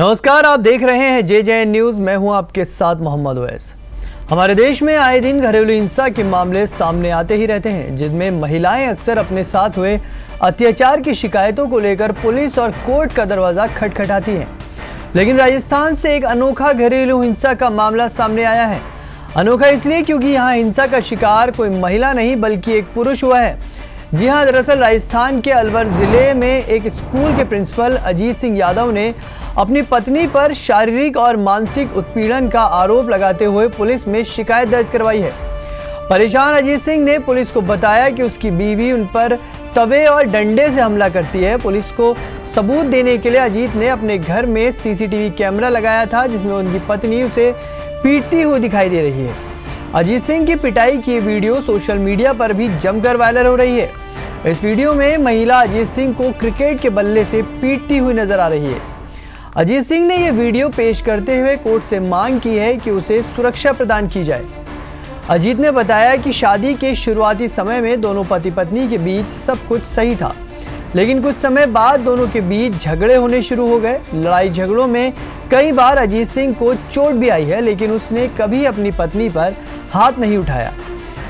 नमस्कार, आप देख रहे हैं जेजेएन न्यूज़। मैं हूं आपके साथ मोहम्मद वैस। हमारे देश में आए दिन घरेलू हिंसा के मामले सामने आते ही रहते हैं, जिसमें महिलाएं अक्सर अपने साथ हुए अत्याचार की शिकायतों को लेकर पुलिस और कोर्ट का दरवाज़ा खटखटाती हैं। लेकिन राजस्थान से एक अनोखा घरेलू हिंसा का मामला सामने आया है। अनोखा इसलिए क्योंकि यहाँ हिंसा का शिकार कोई महिला नहीं बल्कि एक पुरुष हुआ है। जी हाँ, दरअसल राजस्थान के अलवर ज़िले में एक स्कूल के प्रिंसिपल अजीत सिंह यादव ने अपनी पत्नी पर शारीरिक और मानसिक उत्पीड़न का आरोप लगाते हुए पुलिस में शिकायत दर्ज करवाई है। परेशान अजीत सिंह ने पुलिस को बताया कि उसकी बीवी उन पर तवे और डंडे से हमला करती है। पुलिस को सबूत देने के लिए अजीत ने अपने घर में सीसीटीवी कैमरा लगाया था, जिसमें उनकी पत्नी उसे पीटती हुई दिखाई दे रही है। अजीत सिंह की पिटाई की वीडियो सोशल मीडिया पर भी जमकर वायरल हो रही है। इस वीडियो में महिला अजीत सिंह को क्रिकेट के बल्ले से पीटती हुई नजर आ रही है। अजीत सिंह ने यह वीडियो पेश करते हुए कोर्ट से मांग की है कि उसे सुरक्षा प्रदान की जाए। अजीत ने बताया कि शादी के शुरुआती समय में दोनों पति पत्नी के बीच सब कुछ सही था, लेकिन कुछ समय बाद दोनों के बीच झगड़े होने शुरू हो गए। लड़ाई झगड़ों में कई बार अजीत सिंह को चोट भी आई है, लेकिन उसने कभी अपनी पत्नी पर हाथ नहीं उठाया।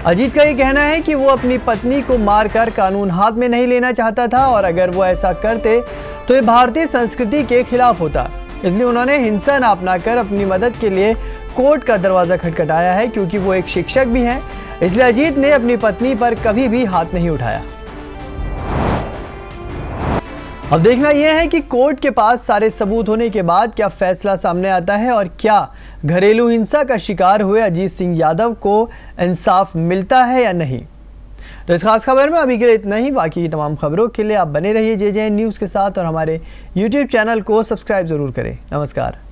अजीत का ये कहना है कि वो अपनी पत्नी को मारकर कानून हाथ में नहीं लेना चाहता था, और अगर वो ऐसा करते तो ये भारतीय संस्कृति के खिलाफ होता। इसलिए उन्होंने हिंसा ना अपनाकर अपनी मदद के लिए कोर्ट का दरवाज़ा खटखटाया है। क्योंकि वो एक शिक्षक भी हैं, इसलिए अजीत ने अपनी पत्नी पर कभी भी हाथ नहीं उठाया। अब देखना यह है कि कोर्ट के पास सारे सबूत होने के बाद क्या फैसला सामने आता है, और क्या घरेलू हिंसा का शिकार हुए अजीत सिंह यादव को इंसाफ मिलता है या नहीं। तो इस खास खबर में अभी के लिए इतना ही। बाकी की तमाम खबरों के लिए आप बने रहिए जेजेएन न्यूज़ के साथ, और हमारे यूट्यूब चैनल को सब्सक्राइब ज़रूर करें। नमस्कार।